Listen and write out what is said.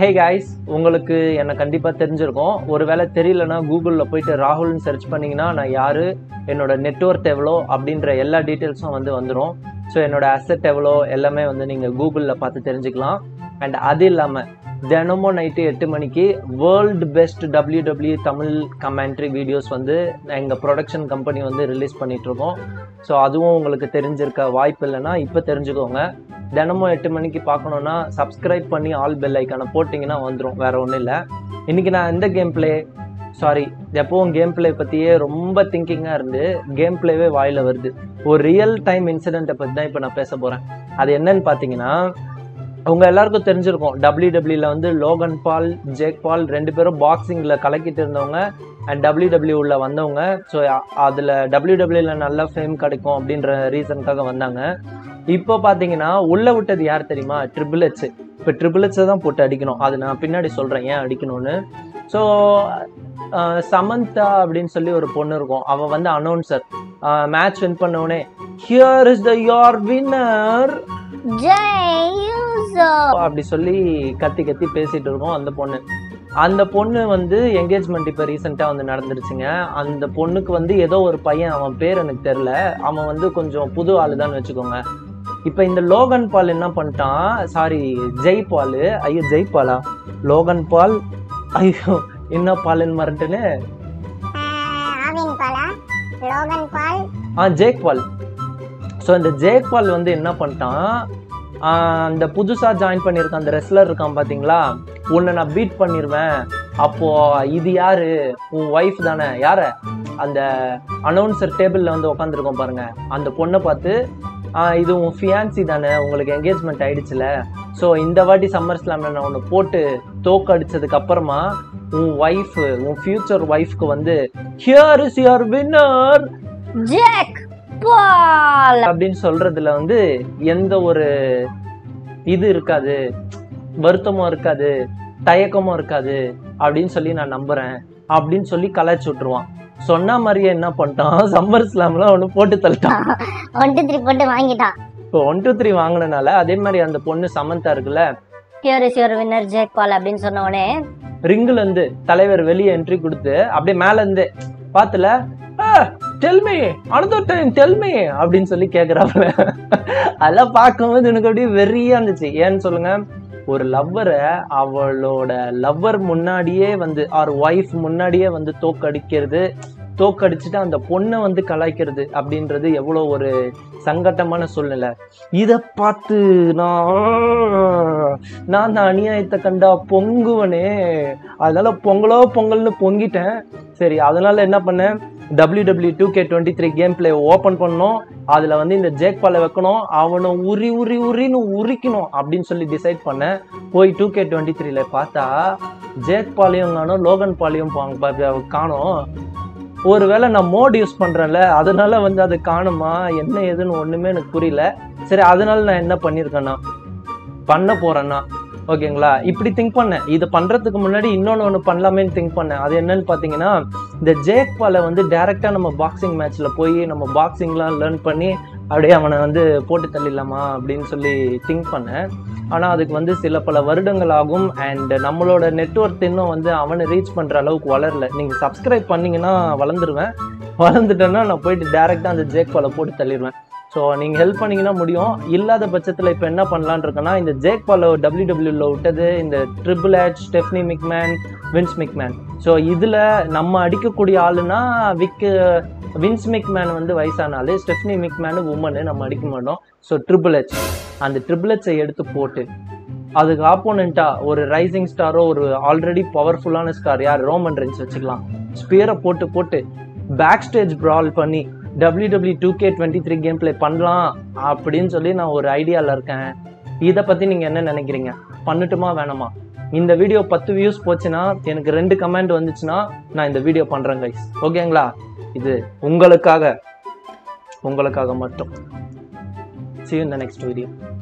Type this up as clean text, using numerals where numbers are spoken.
Hey guys, உங்களுக்கு என்னை கண்டிப்பாக தெரிஞ்சிருக்கும். ஒருவேளை தெரியலன்னா கூகுளில் போயிட்டு ராகுல்னு சர்ச் பண்ணிங்கன்னா நான் யார், என்னோட நெட்வொர்க் எவ்வளோ அப்படின்ற எல்லா டீட்டெயில்ஸும் வந்துடும். ஸோ என்னோடய அசெட் எவ்வளோ எல்லாமே நீங்கள் கூகுளில் பார்த்து தெரிஞ்சுக்கலாம். அண்ட் அது இல்லாமல் தினமும் நைட்டு 8 மணிக்கு world best WWE Tamil commentary videos எங்கள் ப்ரொடக்ஷன் கம்பெனி ரிலீஸ் பண்ணிகிட்ருக்கோம். ஸோ அதுவும் உங்களுக்கு தெரிஞ்சிருக்க வாய்ப்பு இல்லைன்னா இப்போ தெரிஞ்சுக்கோங்க. தினமும் 8 மணிக்கு பார்க்கணுன்னா சப்ஸ்கிரைப் பண்ணி ஆல் பெல் ஐக்கானை போட்டிங்கன்னா வந்துடும், வேறு ஒன்றும் இல்லை. இன்றைக்கி நான் எந்த எப்பவும் கேம் பிளே பற்றியே ரொம்ப திங்கிங்காக இருந்து கேம் பிளேவே வாயில் வருது. ஒரு ரியல் டைம் இன்சிடெண்ட்டை பற்றி தான் இப்போ நான் பேச போகிறேன். அது என்னன்னு பார்த்தீங்கன்னா, அவங்க எல்லாருக்கும் தெரிஞ்சிருக்கும், WWE Logan Paul, Jake Paul 2 பேரும் பாக்ஸிங்கில் கலக்கிட்டு இருந்தவங்க அண்ட் WWE வந்தவங்க. ஸோ அதில் WWE நல்ல ஃபேம் கிடைக்கும் அப்படின்ற ரீசனுக்காக வந்தாங்க. இப்போ பார்த்தீங்கன்னா உள்ளே விட்டது யார் தெரியுமா? Triple H. இப்போ ட்ரிபிள் ஹெச்சை தான் போட்டு அடிக்கணும், அது நான் பின்னாடி சொல்கிறேன் ஏன் அடிக்கணும்னு. ஸோ சமந்தா அப்படின்னு சொல்லி ஒரு பொண்ணு இருக்கும், அவள் அனௌன்சர். மேட்ச் வின் பண்ணவுடனே Here is the your winner Jay Uso அப்படி சொல்லி கத்தி பேசிட்டு இருக்கோம். அந்த பொண்ணு என்கேஜ்மெண்ட் இப்போ ரீசெண்டாக நடந்துருச்சுங்க. அந்த பொண்ணுக்கு ஏதோ ஒரு பையன், அவன் பேர் எனக்கு தெரில, அவன் கொஞ்சம் புது ஆள் தான் வச்சுக்கோங்க. இப்போ இந்த லோகன் பால் என்ன பண்ணிட்டான், லோகன் பால் ஐயோ என்ன பால்னு மறந்துட்டேனே, ஜேக் பால். ஸோ இந்த ஜேக் பால் என்ன பண்ணிட்டான், அந்த புதுசாக ஜாயின் பண்ணியிருக்கான் அந்த ரெஸ்லர் இருக்கான் பார்த்தீங்களா, உன்னை நான் பீட் பண்ணிடுவேன். அப்போது இது யார், உன் ஒய்ஃப் தானே, யார் அந்த அனௌன்சர் டேபிளில் உட்காந்துருக்கோம் பாருங்கள், அந்த பொண்ணை பார்த்து இது உன் ஃபியான்சி தானே, உங்களுக்கு என்கேஜ்மெண்ட் ஆகிடுச்சுல, ஸோ இந்த வாட்டி சம்மர் ஸ்லாமில் நான் உன்னை போட்டு தோக்கடிச்சதுக்கப்புறமா உன் ஒய்ஃப், உன் ஃபியூச்சர் ஒய்ஃப்க்கு here is your winner Jake Paul அப்படின்னு சொல்றதுல எந்த ஒரு இது இருக்காது, வருத்தமும் இருக்காது, தயக்கமும் இருக்காது அப்படின்னு சொல்லி நான் நம்புறேன் அப்படின்னு சொல்லி கலாய்ச்சி விட்டுருவான். சொன்ன மாதிரியே என்ன பண்ணிட்டான், சம்மர் ஸ்லாம்ல ஒன்று போட்டு தள்ளிட்டான், 1 2 3 போட்டு வாங்கிட்டான். இப்போ 1 2 3 வாங்கினால அதே மாதிரி அந்த பொண்ணு சமந்தா இருக்குல்ல, here is your winner Jake Paul அப்படின்னு சொன்ன உடனே ரிங்குல இருந்து தலைவர் வெளியே என்ட்ரி கொடுத்து அப்படியே மேல இருந்து பாத்துல டெல்மி அனதர் டைம் டெல்மி அப்படின்னு சொல்லி கேட்குறாப்புல. அதெல்லாம் பார்க்கும்போது எனக்கு அப்படியே வெறியா இருந்துச்சு. ஏன்னு சொல்லுங்க, ஒரு லவ்வரை அவளோட லவ்வர் முன்னாடியே அவர் ஒய்ஃப் முன்னாடியே தோக்கடிக்கிறது, தோக்கடிச்சுட்டு அந்த பொண்ணை கலாய்க்கிறது அப்படின்றது எவ்வளோ ஒரு சங்கட்டமான சூழ்நிலை. இதை பார்த்து நான் அந்த அநியாயத்தை கண்டா பொங்குவனே, அதனால பொங்கல்னு பொங்கிட்டேன். சரி, அதனால என்ன பண்ணேன், WWE 2K23 game play open பண்ணணும், அதில் இந்த ஜேக் பாலை வைக்கணும், அவனை உரின்னு உரிக்கணும் அப்படின்னு சொல்லி டிசைட் பண்ணேன். போய் 2K23ல பார்த்தா ஜேக் பாலையும் காணும், லோகன் பாலையும் காணும். ஒருவேளை நான் மோட் யூஸ் பண்ணுறேன்ல, அதனால அது காணுமா என்ன ஏதுன்னு ஒன்றுமே எனக்கு புரியல. சரி, அதனால நான் என்ன பண்ணியிருக்கேன்னா பண்ண போகிறேன்னா ஓகேங்களா, இப்படி திங்க் பண்ணேன். இதை பண்ணுறதுக்கு முன்னாடி இன்னொன்று பண்ணலாமேன்னு திங்க் பண்ணேன். அது என்னன்னு பார்த்தீங்கன்னா, இந்த ஜேக் பாலை டேரெக்டாக நம்ம பாக்ஸிங் மேட்ச்சில் போய் நம்ம பாக்ஸிங்லாம் லேர்ன் பண்ணி அப்படியே அவனை போட்டு தள்ளிடலாமா அப்படின்னு சொல்லி திங்க் பண்ணேன். ஆனால் அதுக்கு சில பல வருடங்கள் ஆகும். அண்ட் நம்மளோட நெட்வொர்க் இன்னும் அவனை ரீச் பண்ணுற அளவுக்கு வளரல. நீங்கள் சப்ஸ்கிரைப் பண்ணிங்கன்னா வளர்ந்துருவேன், வளர்ந்துட்டேன்னா நான் போயிட்டு டேரெக்டாக அந்த ஜேக் பாலை போட்டு தள்ளிடுவேன். ஸோ நீங்கள் ஹெல்ப் பண்ணிங்கன்னா முடியும். இல்லாத பட்சத்தில் இப்போ என்ன பண்ணலான்னு இருக்கேன்னா, இந்த ஜேக் பாலை WWEல விட்டது இந்த triple H, Stephanie McMahon, Vince McMahon. So இதில் நம்ம அடிக்கக்கூடிய ஆளுனா வின்ஸ் மிக்மேன் வயசானாலு, ஸ்டெஃப்னி மிக்மேனு உமனு, நம்ம அடிக்க மாட்டோம். ஸோ ட்ரிபிள் ஹெச், அந்த ட்ரிபிள் ஹெச்சை எடுத்து போட்டு அதுக்கு ஆப்போனண்ட்டாக ஒரு ரைசிங் ஸ்டாரோ ஒரு ஆல்ரெடி பவர்ஃபுல்லான ஸ்டார் யார், ரோமன் ரென்ஸ் வச்சுக்கலாம். ஸ்பியரை போட்டு பேக் ஸ்டேஜ் ப்ரால் பண்ணி WWE 2K23 கேம் பிளே பண்ணலாம் அப்படின்னு சொல்லி நான் ஒரு ஐடியாவில் இருக்கேன். இதை பற்றி நீங்கள் என்ன நினைக்கிறீங்க, பண்ணட்டுமா வேணாமா? இந்த வீடியோ 10 வியூஸ் போச்சுன்னா, எனக்கு 2 கமெண்ட் வந்துச்சுன்னா நான் இந்த வீடியோ பண்ணுறேன் கைஸ், ஓகேங்களா? இது உங்களுக்காக மட்டும். See you in the next video.